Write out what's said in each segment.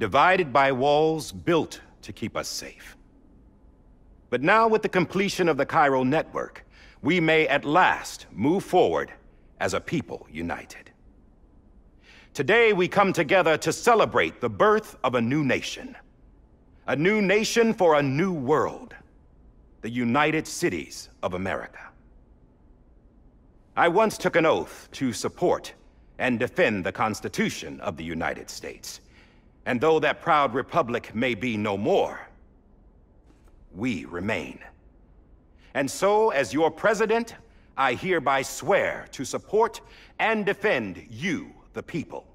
divided by walls built to keep us safe. But now, with the completion of the Chiral Network, we may at last move forward as a people united. Today, we come together to celebrate the birth of a new nation for a new world, the United Cities of America. I once took an oath to support and defend the Constitution of the United States, and though that proud republic may be no more, we remain. And so, as your president, I hereby swear to support and defend you, the people.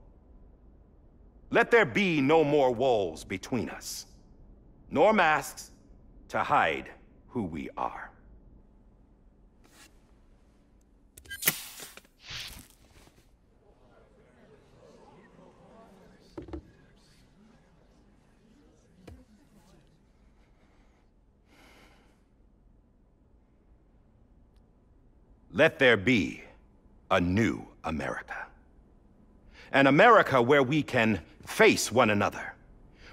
Let there be no more walls between us, nor masks to hide who we are. Let there be a new America. An America where we can face one another,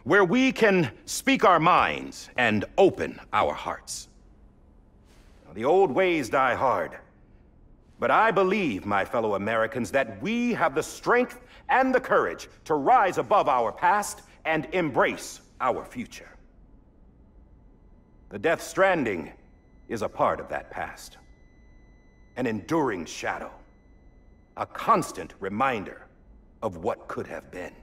where we can speak our minds and open our hearts. Now, the old ways die hard, but I believe, my fellow Americans, that we have the strength and the courage to rise above our past and embrace our future. The Death Stranding is a part of that past. An enduring shadow, a constant reminder of what could have been.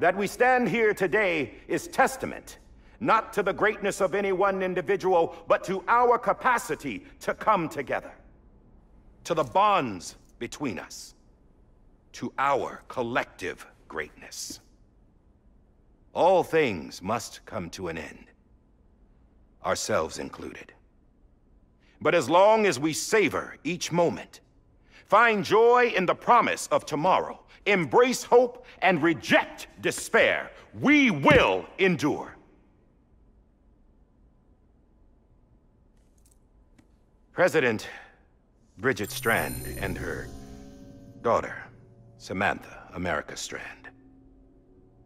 That we stand here today is testament, not to the greatness of any one individual, but to our capacity to come together, to the bonds between us, to our collective greatness. All things must come to an end, ourselves included. But as long as we savor each moment, find joy in the promise of tomorrow, embrace hope, and reject despair, we will endure. President Bridget Strand and her daughter, Samantha America Strand,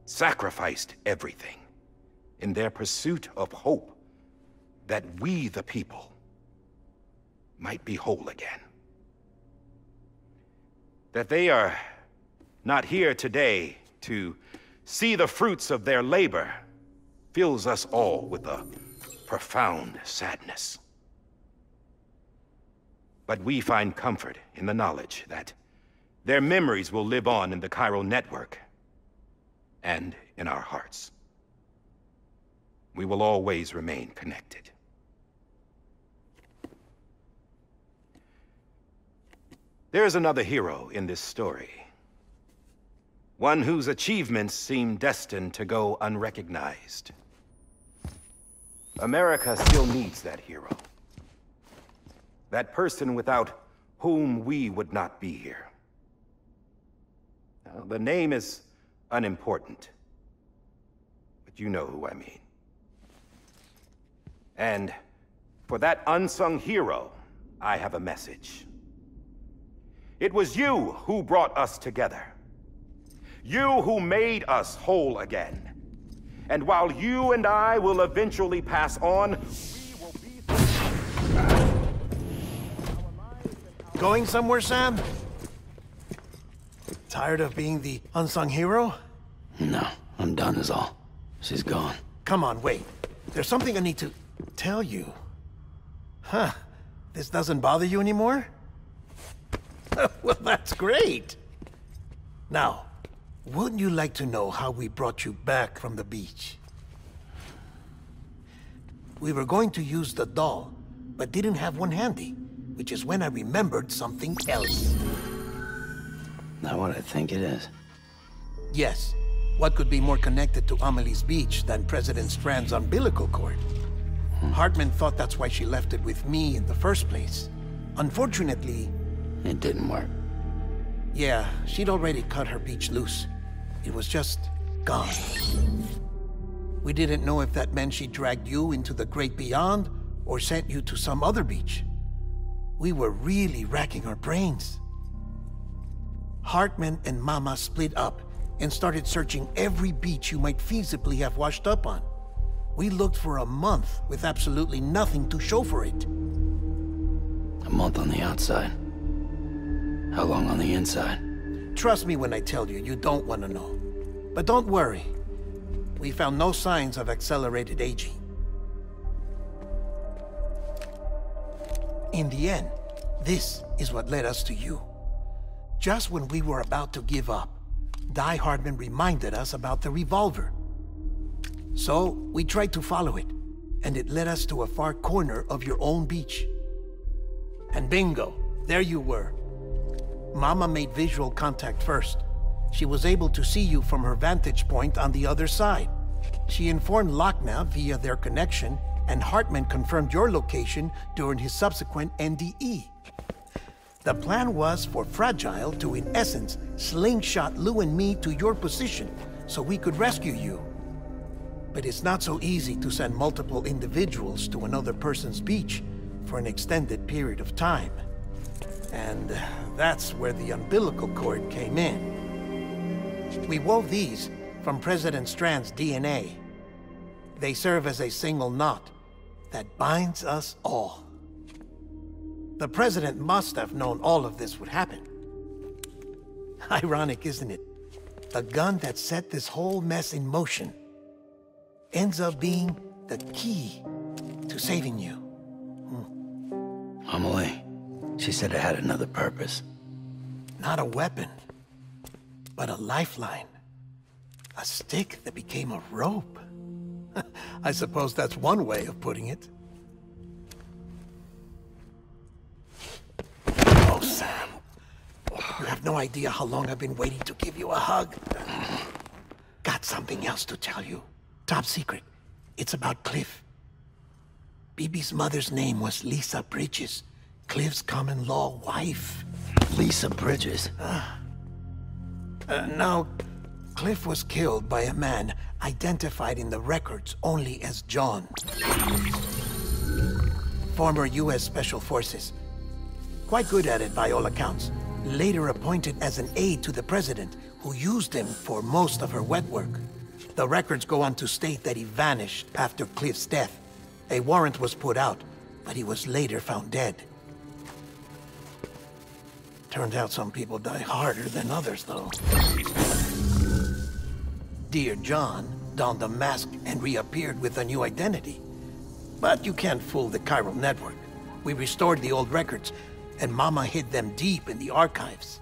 sacrificed everything in their pursuit of hope that we, the people, might be whole again. That they are not here today to see the fruits of their labor fills us all with a profound sadness. But we find comfort in the knowledge that their memories will live on in the Chiral Network and in our hearts. We will always remain connected. There is another hero in this story, one whose achievements seem destined to go unrecognized. America still needs that hero, that person without whom we would not be here. Now, the name is unimportant, but you know who I mean. And for that unsung hero, I have a message. It was you who brought us together. You who made us whole again. And while you and I will eventually pass on, we will be... Going somewhere, Sam? Tired of being the unsung hero? No, I'm done is all. She's gone. Come on, wait. There's something I need to tell you. Huh, this doesn't bother you anymore? Well, that's great! Now, wouldn't you like to know how we brought you back from the beach? We were going to use the doll, but didn't have one handy, which is when I remembered something else. Not what I think it is. Yes. What could be more connected to Amelie's beach than President Strand's umbilical cord? Hartman thought that's why she left it with me in the first place. Unfortunately... it didn't work. Yeah, she'd already cut her beach loose. It was just gone. We didn't know if that meant she dragged you into the great beyond or sent you to some other beach. We were really racking our brains. Hartman and Mama split up and started searching every beach you might feasibly have washed up on. We looked for a month with absolutely nothing to show for it. A month on the outside. How long on the inside? Trust me when I tell you, you don't want to know. But don't worry. We found no signs of accelerated aging. In the end, this is what led us to you. Just when we were about to give up, Die Hardman reminded us about the revolver. So, we tried to follow it, and it led us to a far corner of your own beach. And bingo, there you were. Mama made visual contact first. She was able to see you from her vantage point on the other side. She informed Lockne via their connection, and Hartman confirmed your location during his subsequent NDE. The plan was for Fragile to, in essence, slingshot Lou and me to your position so we could rescue you. But it's not so easy to send multiple individuals to another person's beach for an extended period of time. And that's where the umbilical cord came in. We wove these from President Strand's DNA. They serve as a single knot that binds us all. The President must have known all of this would happen. Ironic, isn't it? The gun that set this whole mess in motion ends up being the key to saving you. Amelie, she said it had another purpose. Not a weapon, but a lifeline. A stick that became a rope. I suppose that's one way of putting it. Oh, Sam. You have no idea how long I've been waiting to give you a hug. Got something else to tell you. Top secret. It's about Cliff. BB's mother's name was Lisa Bridges, Cliff's common-law wife. Lisa Bridges? No. Cliff was killed by a man identified in the records only as John. Former U.S. Special Forces. Quite good at it by all accounts. Later appointed as an aide to the President, who used him for most of her wet work. The records go on to state that he vanished after Cliff's death. A warrant was put out, but he was later found dead. Turns out some people die harder than others, though. Dear John donned a mask and reappeared with a new identity. But you can't fool the Chiral Network. We restored the old records, and Mama hid them deep in the archives.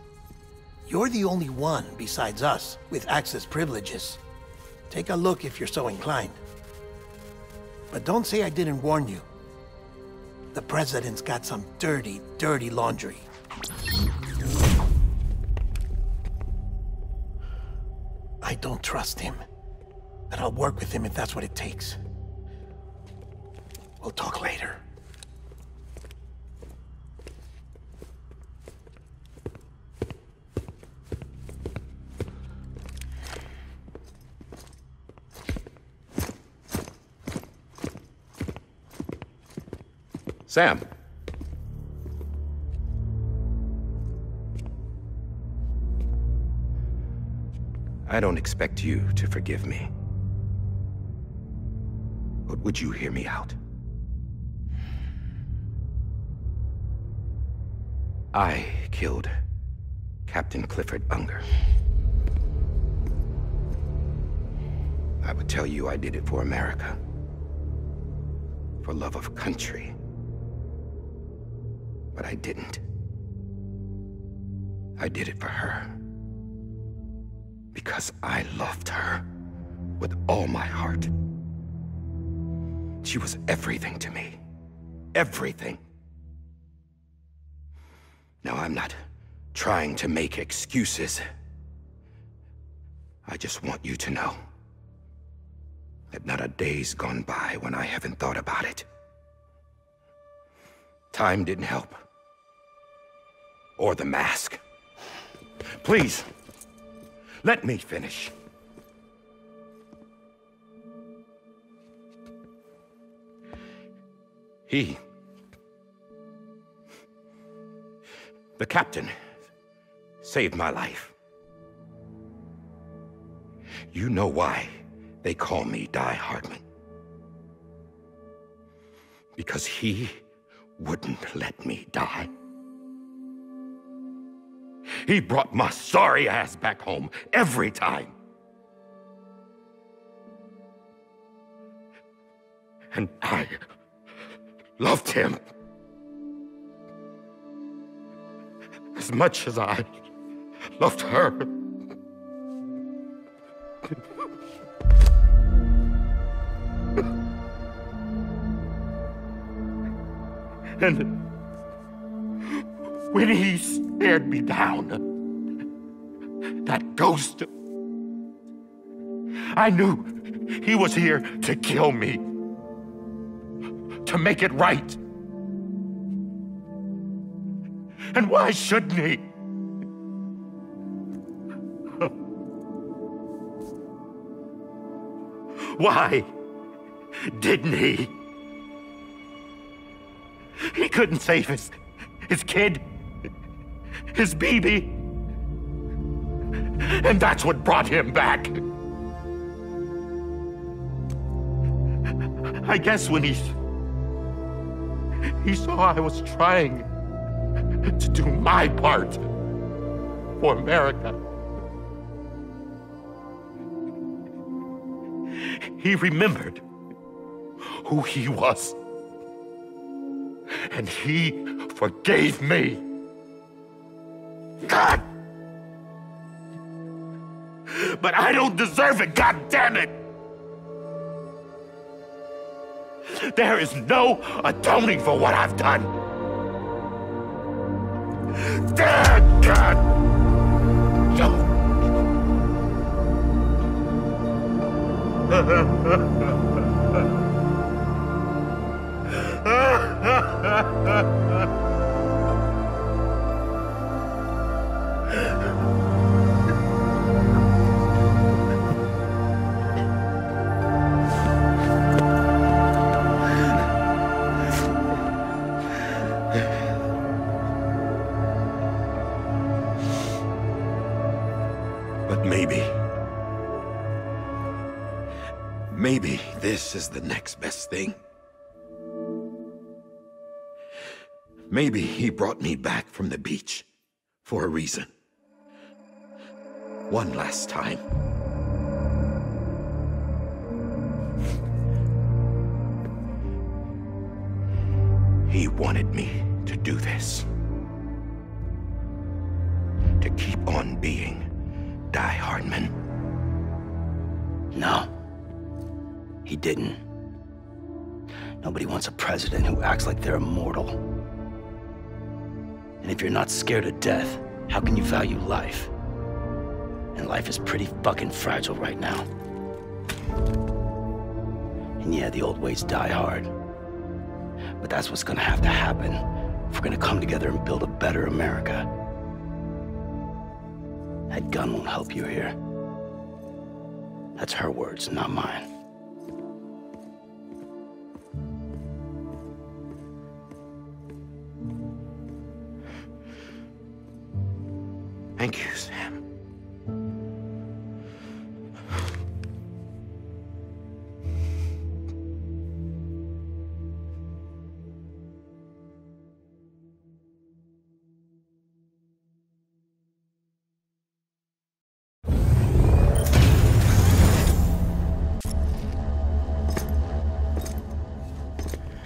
You're the only one, besides us, with access privileges. Take a look if you're so inclined. But don't say I didn't warn you. The President's got some dirty, dirty laundry. I don't trust him, but I'll work with him if that's what it takes. We'll talk later. Sam. I don't expect you to forgive me. But would you hear me out? I killed Captain Clifford Unger. I would tell you I did it for America. For love of country. But I didn't. I did it for her. Because I loved her with all my heart. She was everything to me. Everything. Now, I'm not trying to make excuses. I just want you to know that not a day's gone by when I haven't thought about it. Time didn't help. Or the mask. Please! Let me finish. He... the captain saved my life. You know why they call me Die Hardman. Because he wouldn't let me die. He brought my sorry ass back home every time. And I loved him. As much as I loved her. And when he stared me down, that ghost, I knew he was here to kill me, to make it right. And why shouldn't he? Why didn't he? He couldn't save his kid, his BB. And that's what brought him back. I guess when he saw I was trying to do my part for America, he remembered who he was, and he forgave me. God! But I don't deserve it, God damn it! There is no atoning for what I've done. Damn, God! No. But maybe this is the next best thing. Maybe he brought me back from the beach for a reason. One last time. He wanted me to do this. To keep on being Die Hardman. No. He didn't. Nobody wants a president who acts like they're immortal. And if you're not scared of death, how can you value life? And life is pretty fucking fragile right now. And yeah, the old ways die hard. But that's what's gonna have to happen if we're gonna come together and build a better America. That gun won't help you here. That's her words, not mine. Thank you, Sam.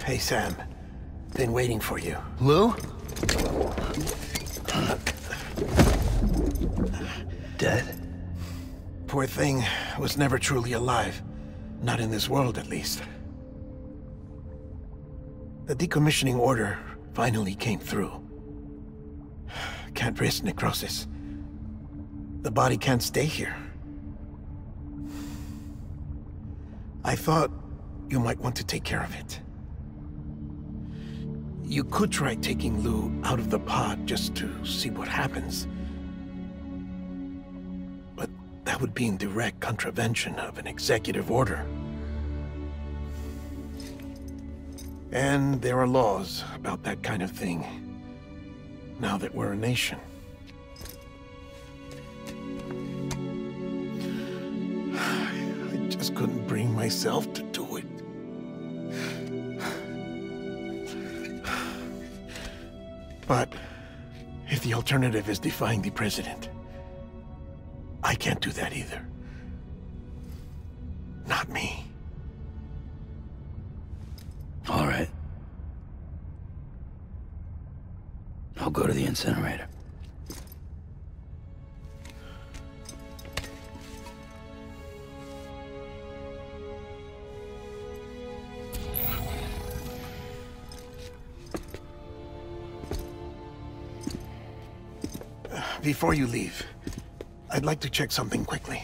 Hey, Sam. Been waiting for you. Lou? Dead? Poor thing was never truly alive. Not in this world, at least. The decommissioning order finally came through. Can't risk necrosis. The body can't stay here. I thought you might want to take care of it. You could try taking Lou out of the pod just to see what happens. That would be in direct contravention of an executive order. And there are laws about that kind of thing, now that we're a nation. just couldn't bring myself to do it. But if the alternative is defying the president, I can't do that either. Not me. All right. I'll go to the incinerator. Before you leave, I'd like to check something quickly.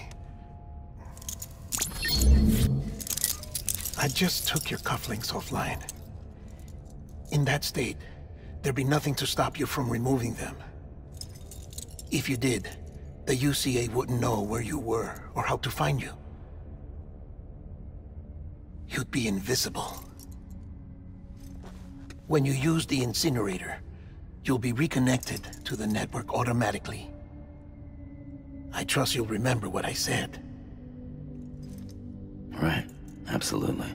I just took your cufflinks offline. In that state, there'd be nothing to stop you from removing them. If you did, the UCA wouldn't know where you were or how to find you. You'd be invisible. When you use the incinerator, you'll be reconnected to the network automatically. I trust you'll remember what I said. Right, absolutely.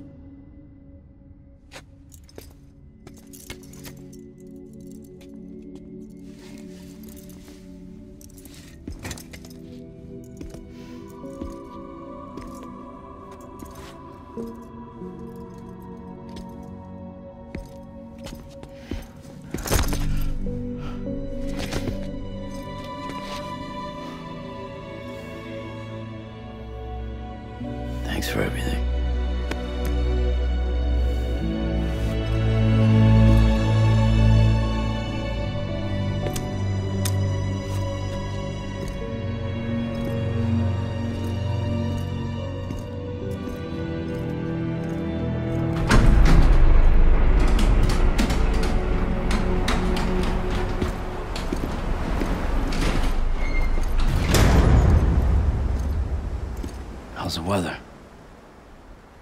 How's the weather?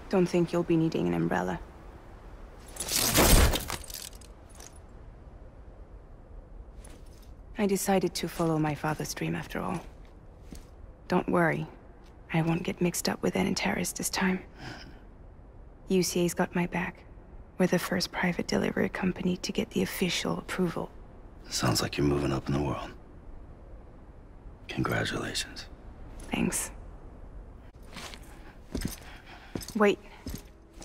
Don't think you'll be needing an umbrella. I decided to follow my father's dream after all. Don't worry, I won't get mixed up with any terrorists this time. UCA's got my back. We're the first private delivery company to get the official approval. Sounds like you're moving up in the world. Congratulations. Thanks. Wait,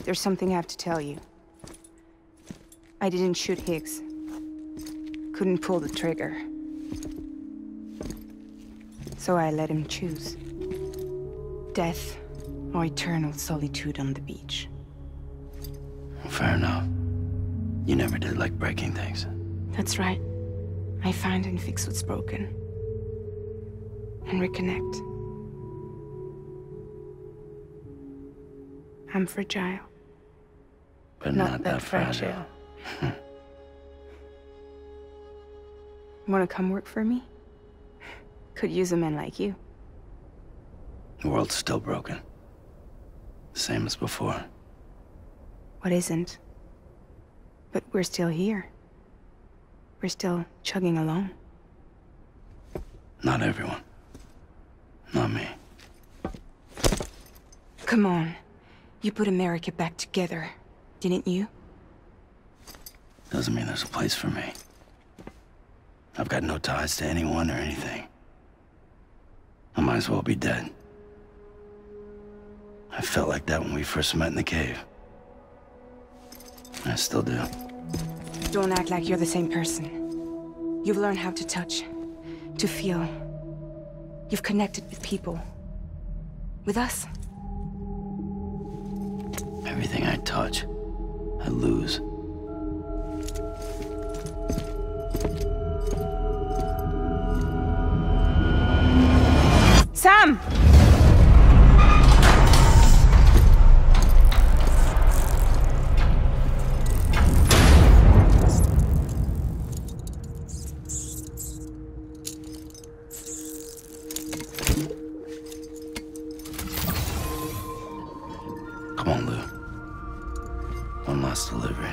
there's something I have to tell you. I didn't shoot Higgs. Couldn't pull the trigger. So I let him choose. Death or eternal solitude on the beach. Fair enough. You never did like breaking things. That's right. I find and fix what's broken. And reconnect. I'm fragile. But not that fragile. Wanna come work for me? Could use a man like you. The world's still broken. Same as before. What isn't? But we're still here. We're still chugging along. Not everyone. Not me. Come on. You put America back together, didn't you? Doesn't mean there's a place for me. I've got no ties to anyone or anything. I might as well be dead. I felt like that when we first met in the cave. I still do. Don't act like you're the same person. You've learned how to touch, to feel. You've connected with people. With us. Everything I touch, I lose. Sam! Come on, Lou. One last delivery.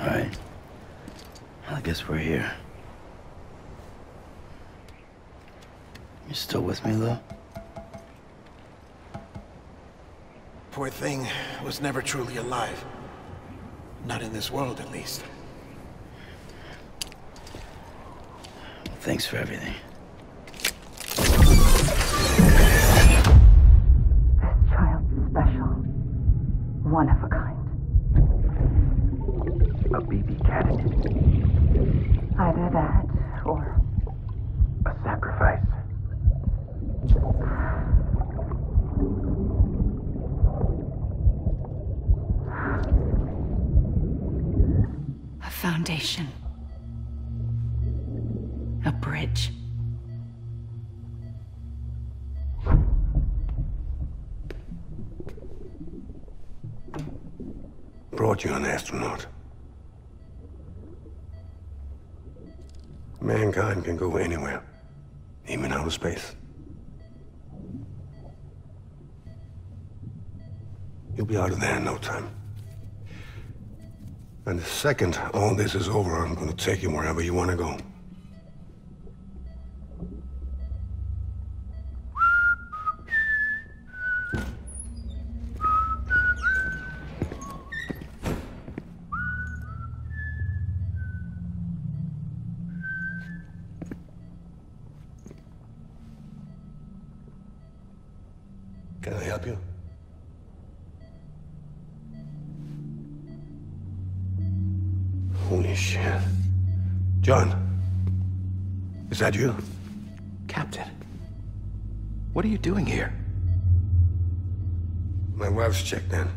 Alright. I guess we're here. You still with me, Lou? Poor thing was never truly alive. Not in this world, at least. Thanks for everything. That child's special. One of a kind. A BB candidate. Either that, or... a sacrifice. A foundation. A bridge. Brought you an astronaut. Mankind can go anywhere, even outer space. You'll be out of there in no time. And the second all this is over, I'm gonna take you wherever you want to go. Can I help you? Holy shit. John, is that you? Captain, what are you doing here? My wife's checked in.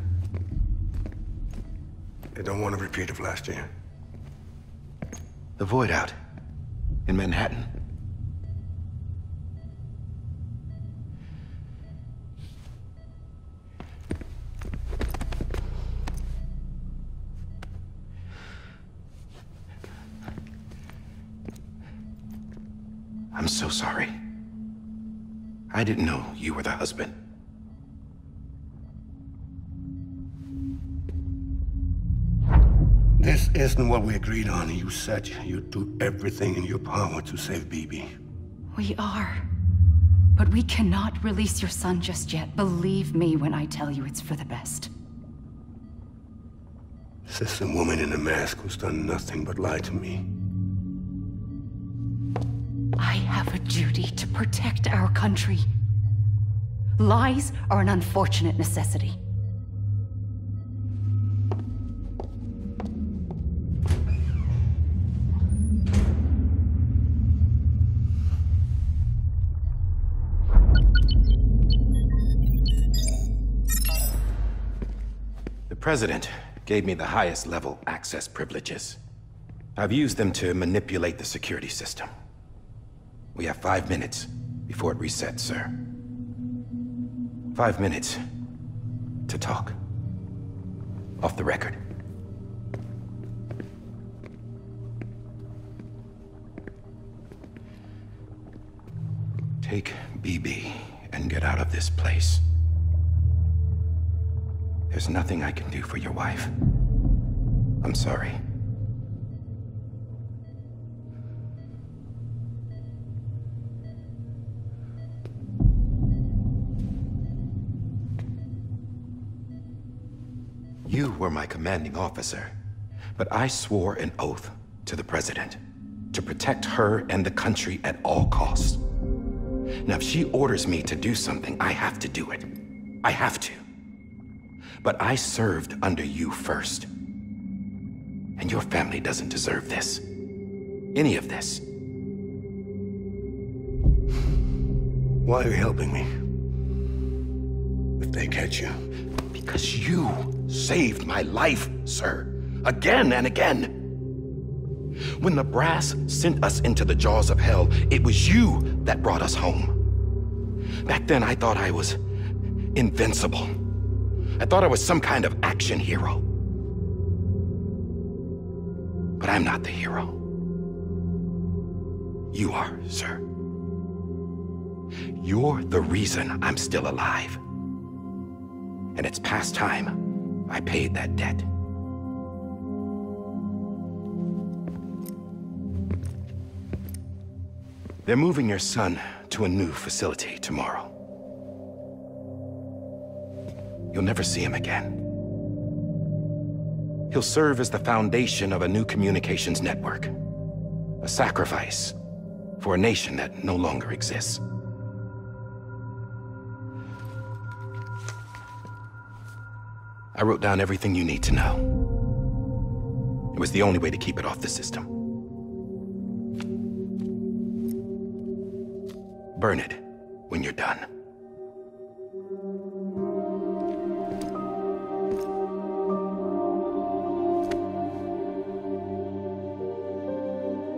They don't want a repeat of last year. The void out in Manhattan. I'm so sorry. I didn't know you were the husband. This isn't what we agreed on. You said you'd do everything in your power to save BB. We are. But we cannot release your son just yet. Believe me when I tell you it's for the best. This is the woman in a mask who's done nothing but lie to me. I have a duty to protect our country. Lies are an unfortunate necessity. The President gave me the highest level access privileges. I've used them to manipulate the security system. We have 5 minutes before it resets, sir. 5 minutes to talk. Off the record. Take BB and get out of this place. There's nothing I can do for your wife. I'm sorry. You were my commanding officer, but I swore an oath to the President to protect her and the country at all costs. Now, if she orders me to do something, I have to do it. I have to. But I served under you first, and your family doesn't deserve this. Any of this. Why are you helping me? If they catch you. Because you saved my life, sir. Again and again. When the brass sent us into the jaws of hell, it was you that brought us home. Back then, I thought I was invincible. I thought I was some kind of action hero. But I'm not the hero. You are, sir. You're the reason I'm still alive. And it's past time I paid that debt. They're moving your son to a new facility tomorrow. You'll never see him again. He'll serve as the foundation of a new communications network. A sacrifice for a nation that no longer exists. I wrote down everything you need to know. It was the only way to keep it off the system. Burn it when you're done.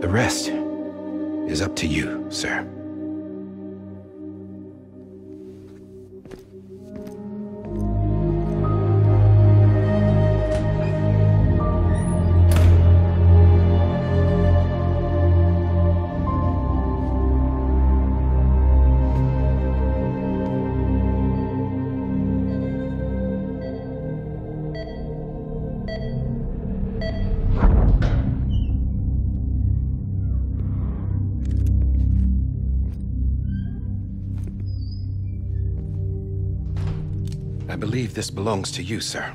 The rest is up to you, sir. This belongs to you, sir.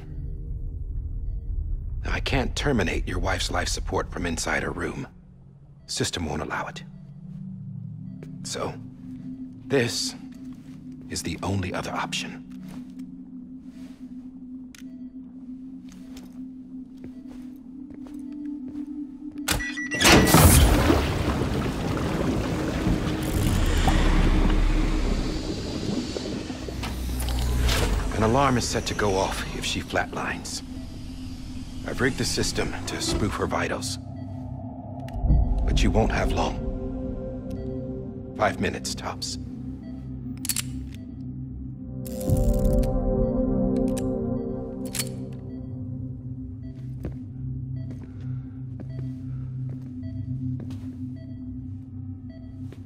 Now, I can't terminate your wife's life support from inside her room. System won't allow it. So, this is the only other option. An alarm is set to go off if she flatlines. I've rigged the system to spoof her vitals. But you won't have long. 5 minutes, tops.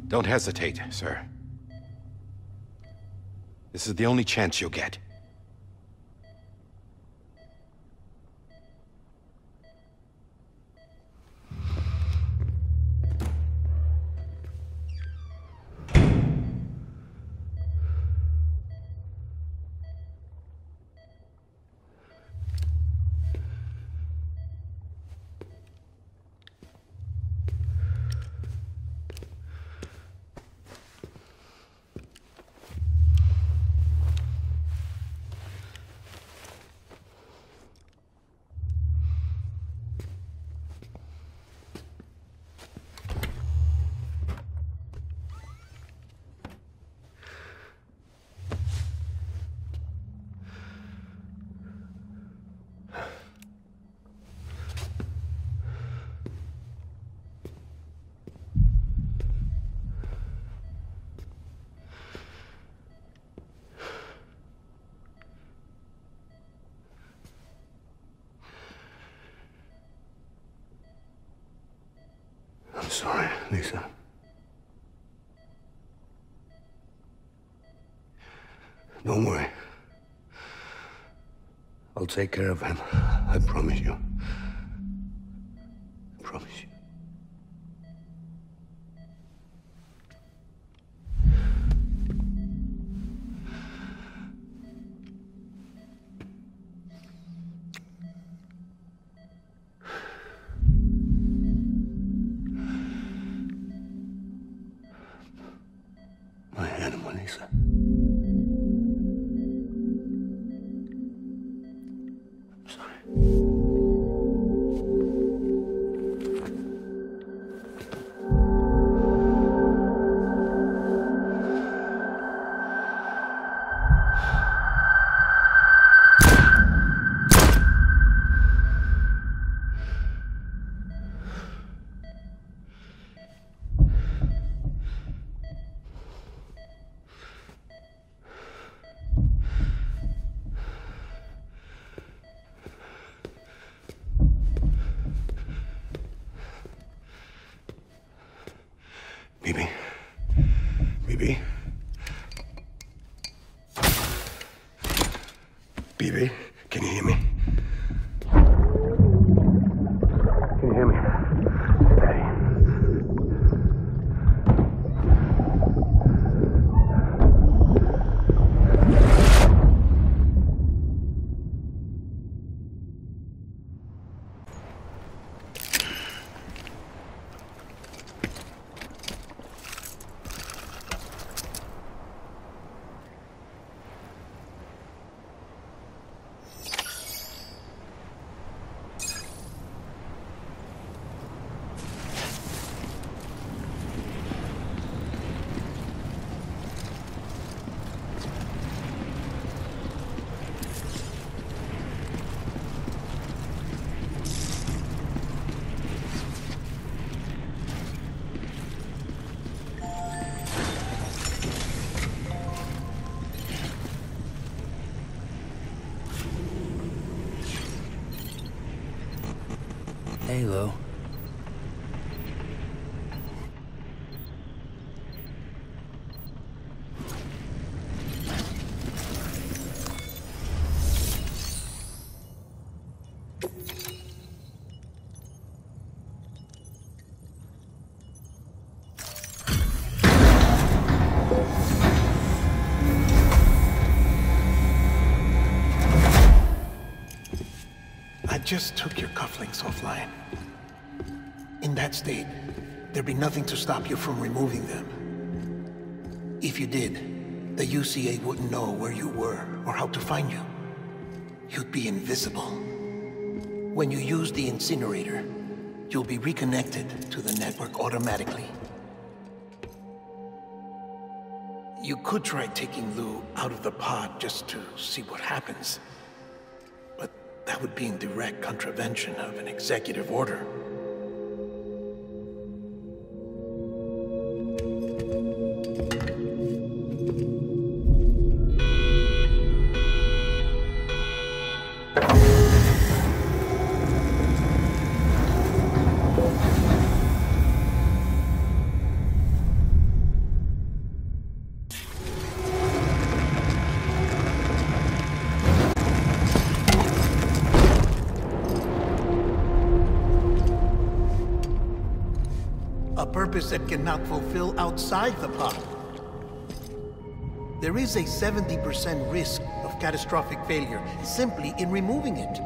Don't hesitate, sir. This is the only chance you'll get. Sorry, Lisa. Don't worry. I'll take care of him. I promise you. I promise you. I'm sorry. Hey, Lou. Just took your cufflinks offline. In that state, there'd be nothing to stop you from removing them. If you did, the UCA wouldn't know where you were or how to find you. You'd be invisible. When you use the incinerator, you'll be reconnected to the network automatically. You could try taking Lou out of the pod just to see what happens. That would be in direct contravention of an executive order. That cannot fulfill outside the pod. There is a 70% risk of catastrophic failure simply in removing it.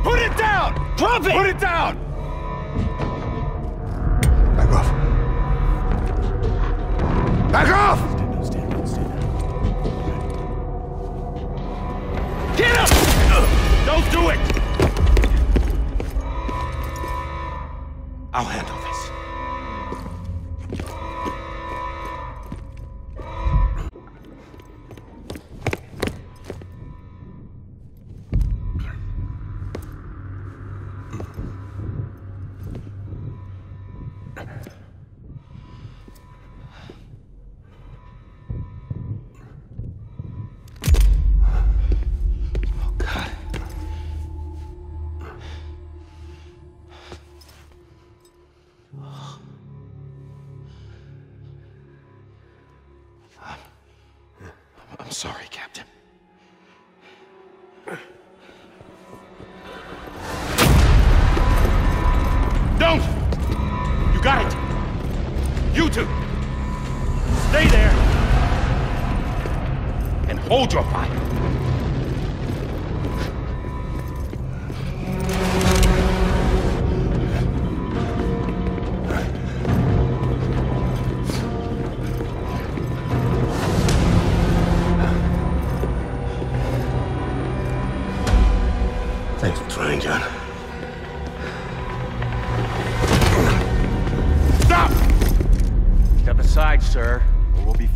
Put it down! Back off. Back off! Stand down. Get up! Don't do it! I'll handle sorry, Captain. Don't! You got it! You two! Stay there! And hold your fire!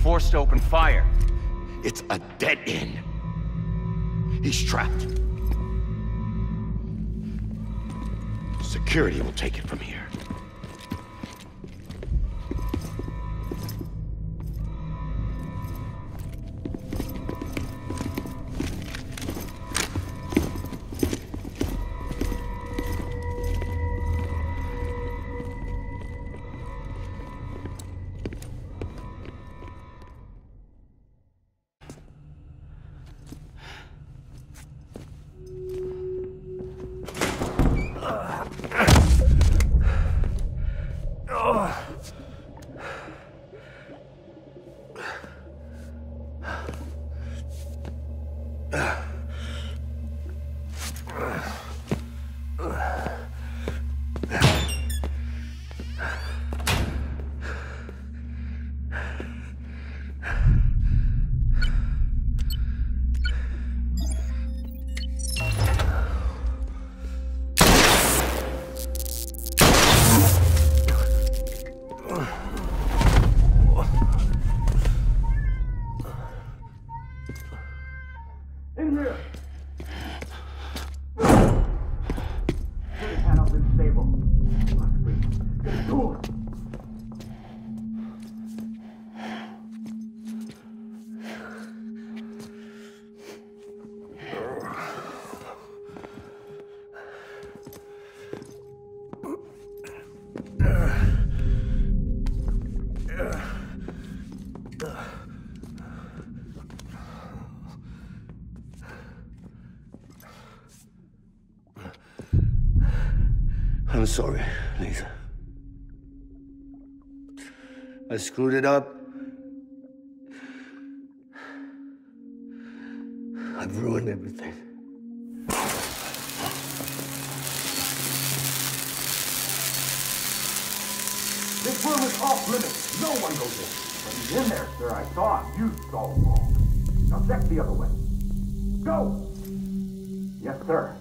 Forced to open fire. It's a dead end. He's trapped. Security will take it from here. I'm sorry, Lisa. I screwed it up. I've ruined everything. This room is off limits. No one goes in. But he's in there, sir. I saw him. You saw him all. Now check the other way. Go! Yes, sir.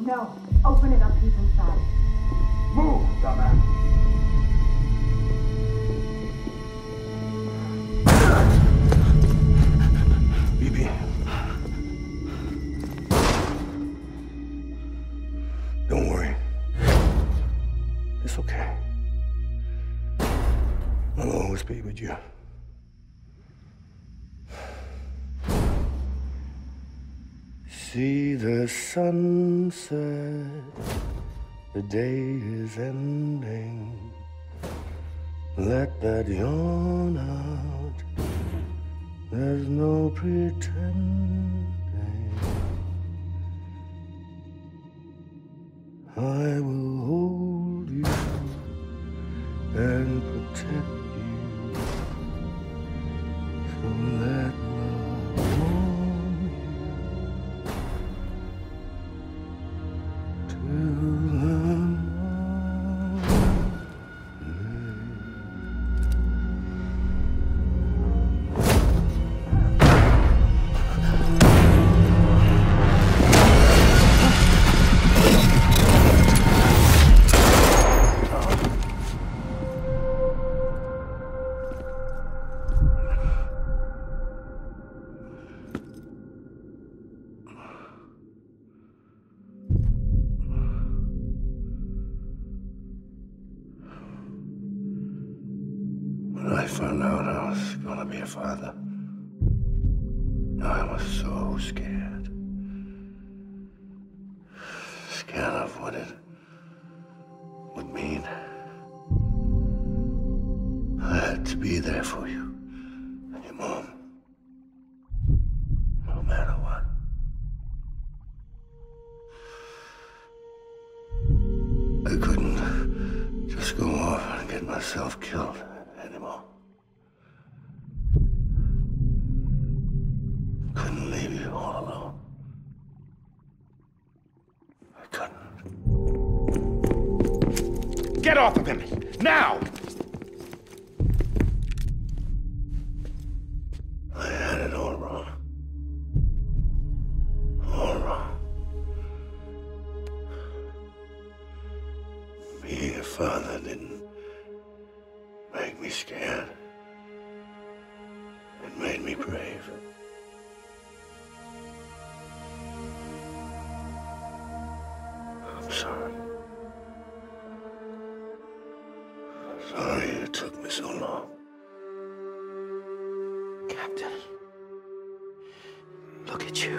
No. Open it up. He's inside. Move, dumbass! BB. Don't worry. It's okay. I'll always be with you. See the sunset. The day is ending. Let that yawn out. There's no pretending. I will hold you and protect you. So let love warm you till the father. I was so scared. Scared of what it would mean. I had to be there for you and your mom. I couldn't just go off and get myself killed anymore. Couldn't leave you all alone. I couldn't. Get off of him! Now! I had it all wrong. All wrong. Being a father didn't make me scared. It made me brave. I'm sorry. Sorry it took me so long. Captain, look at you.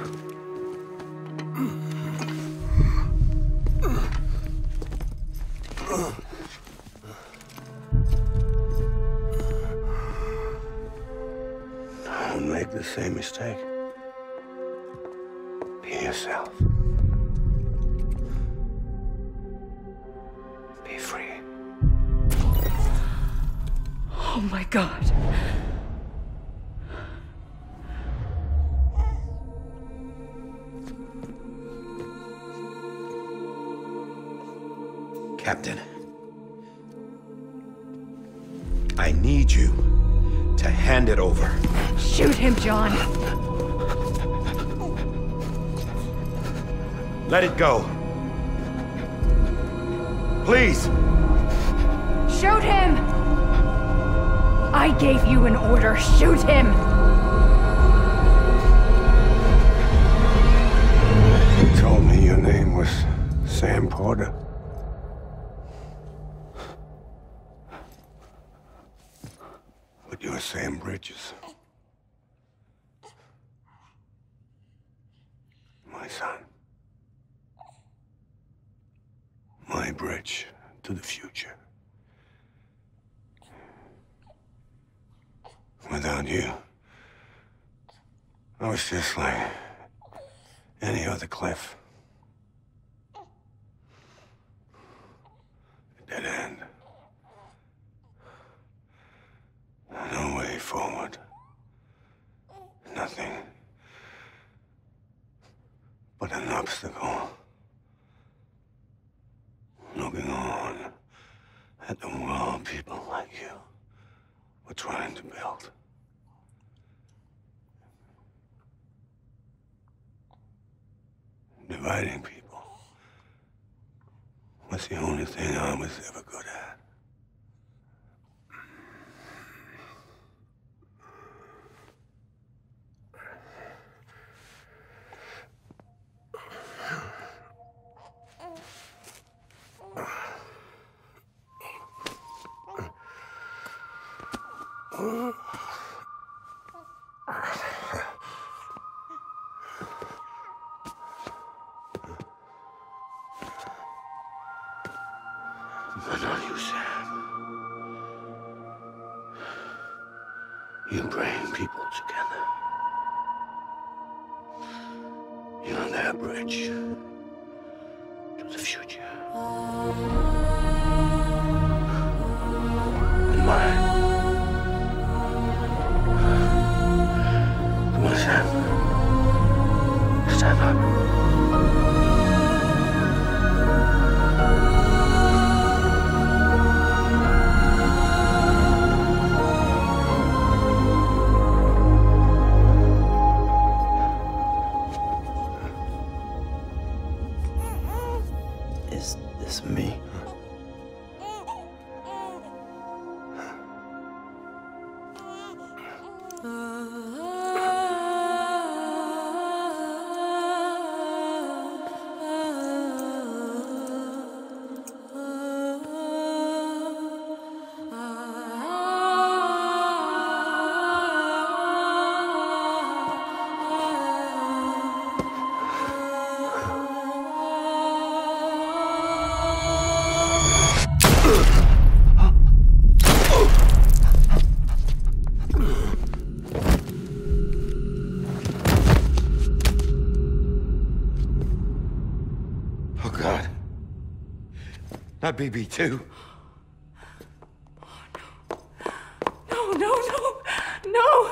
Don't make the same mistake. Be yourself. Be free. Oh my God. Captain, I need you to hand it over. Shoot him, John. Let it go. Please. Shoot him. I gave you an order. Shoot him. You told me your name was Sam Porter. You're Sam Bridges. My son. My bridge to the future. Without you, I was just like any other cliff. A dead end. No way forward. Nothing but an obstacle. Looking on at the world people like you were trying to build. Dividing people was the only thing I was ever good at. But not you, Sam. You bring people together. You're their bridge to the future. And mine. Come on, Sam. Stand up. Not BB-2. No!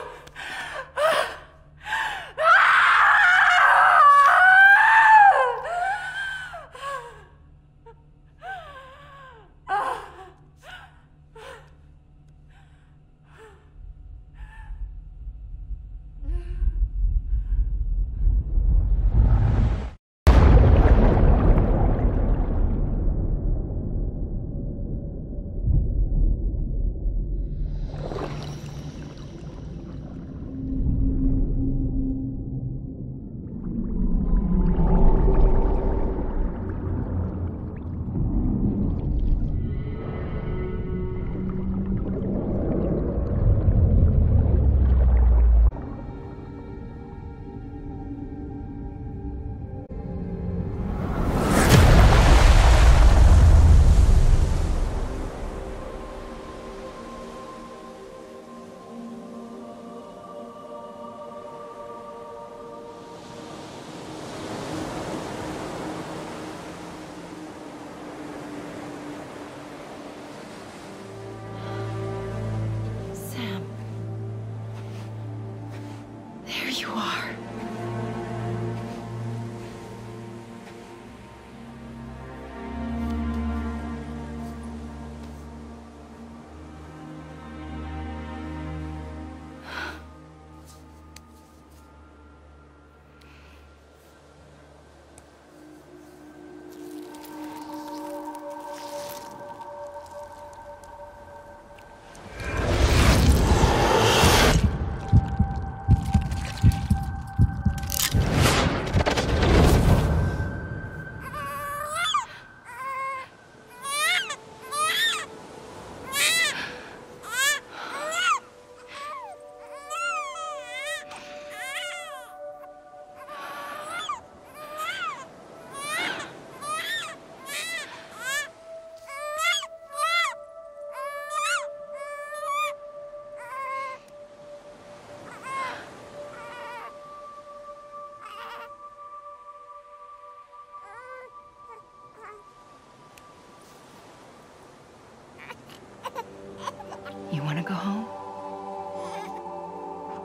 Go home?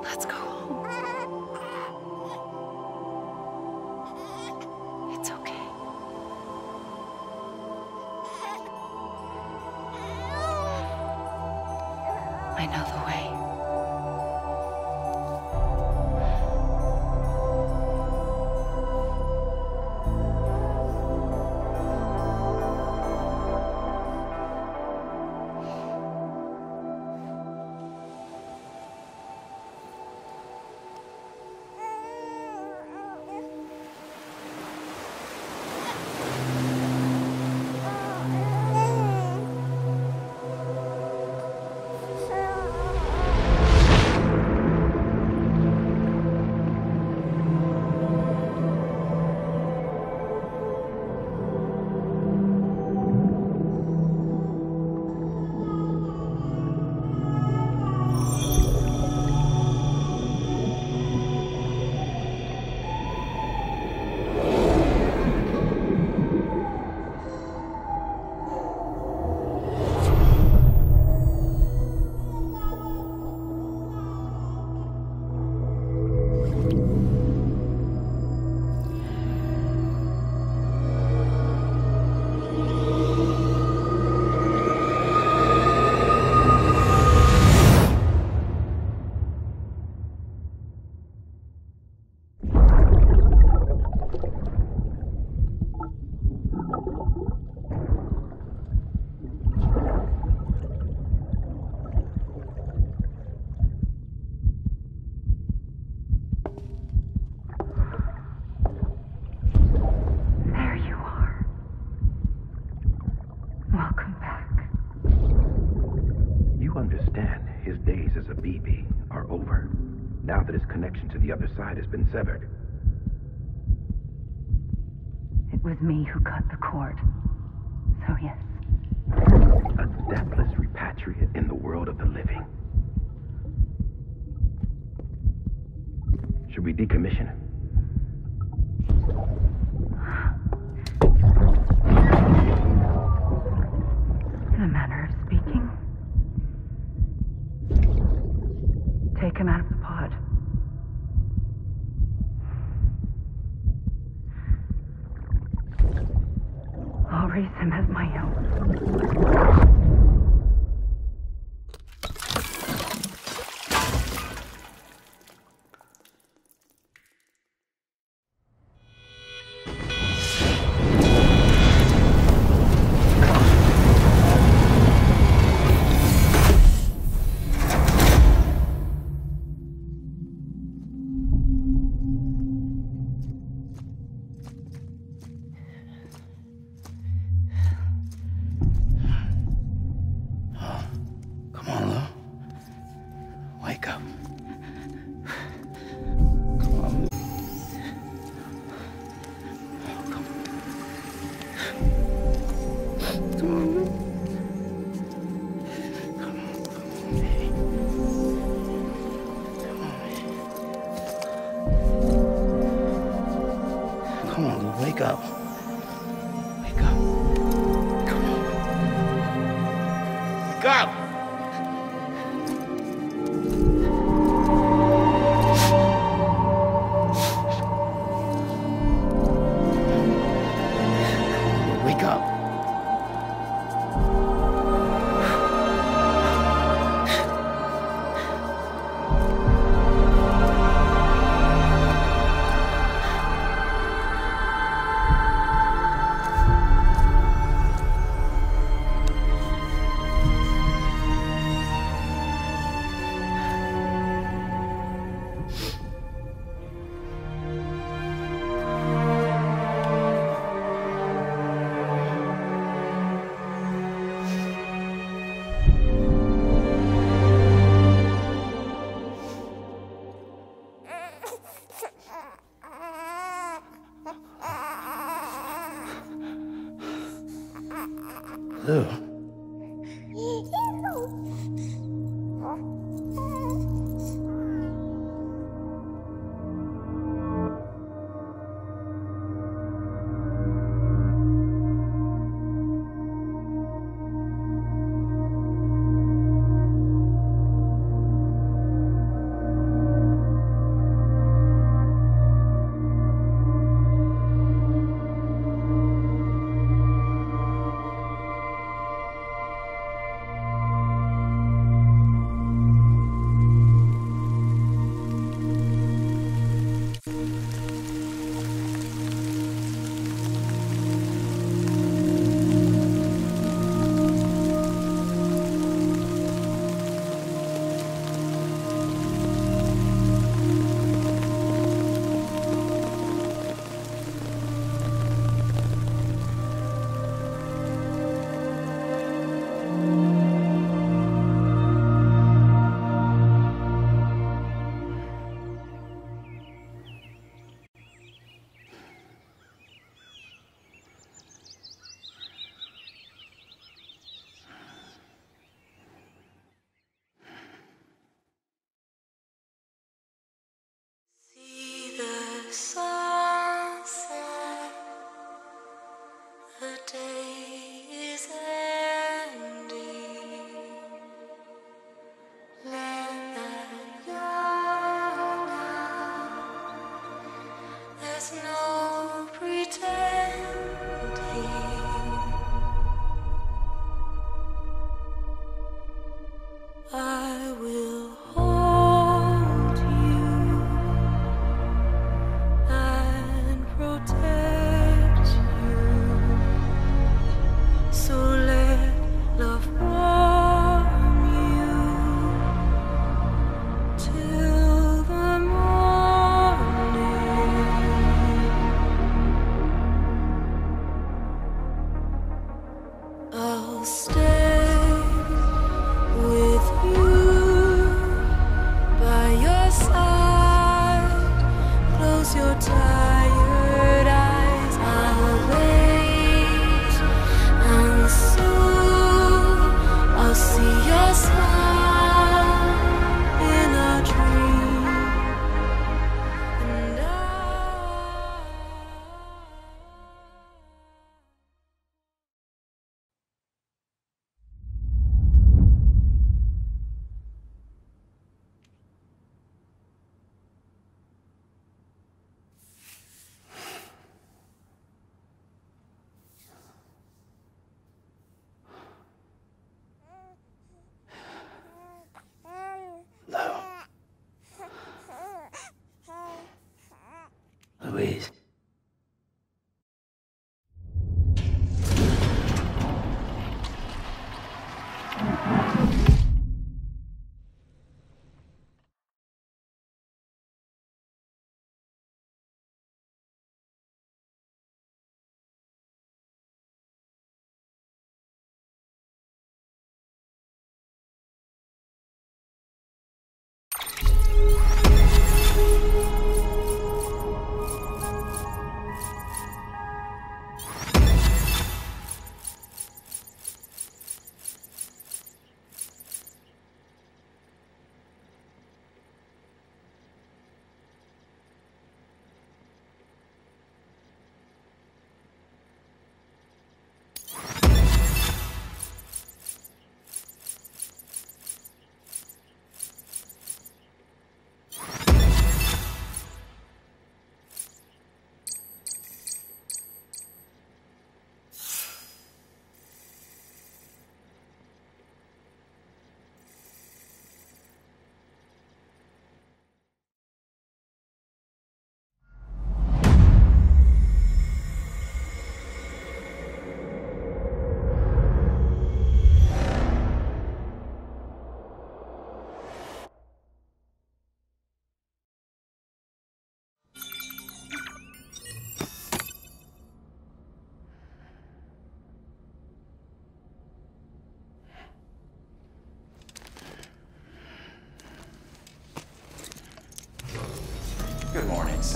Let's go home. It's okay. I know the way. The other side has been severed. It was me who cut the cord. So yes. A deathless repatriate in the world of the living. Should we decommission him? I'll raise him as my own.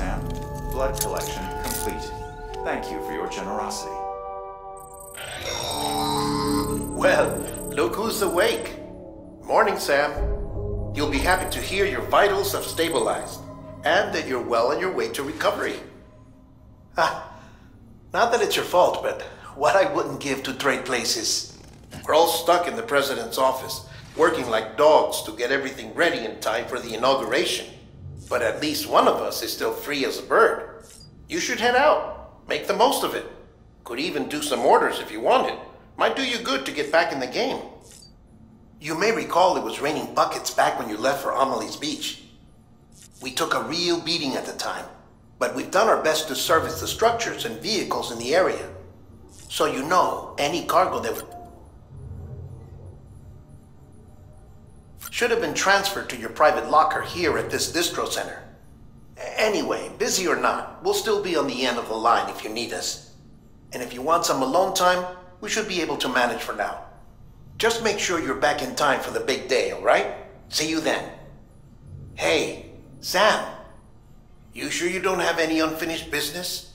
Sam. Blood collection complete. Thank you for your generosity. Well, look who's awake. Morning, Sam. You'll be happy to hear your vitals have stabilized, and that you're well on your way to recovery. Not that it's your fault, but what I wouldn't give to trade places. We're all stuck in the president's office, working like dogs to get everything ready in time for the inauguration. But at least one of us is still free as a bird. You should head out. Make the most of it. Could even do some orders if you wanted. Might do you good to get back in the game. You may recall it was raining buckets back when you left for Amelie's beach. We took a real beating at the time, but we've done our best to service the structures and vehicles in the area. So you know, any cargo that should have been transferred to your private locker here at this distro center. Anyway, busy or not, we'll still be on the end of the line if you need us. And if you want some alone time, we should be able to manage for now. Just make sure you're back in time for the big day, all right? See you then. Hey, Sam, you sure you don't have any unfinished business?